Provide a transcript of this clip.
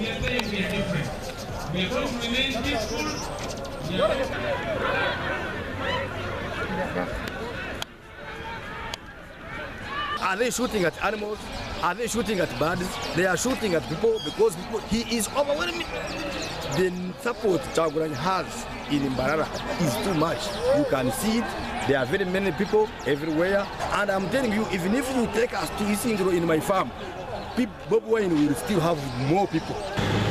Yes, we are different. We are going to remain peaceful. We are going to... Are they shooting at animals? Are they shooting at birds? They are shooting at people because he is overwhelming. The support Kyagulanyi has in Mbarara is too much. You can see it. There are very many people everywhere. And I'm telling you, even if you take us to Isingiro in my farm, Bobi Wine will still have more people.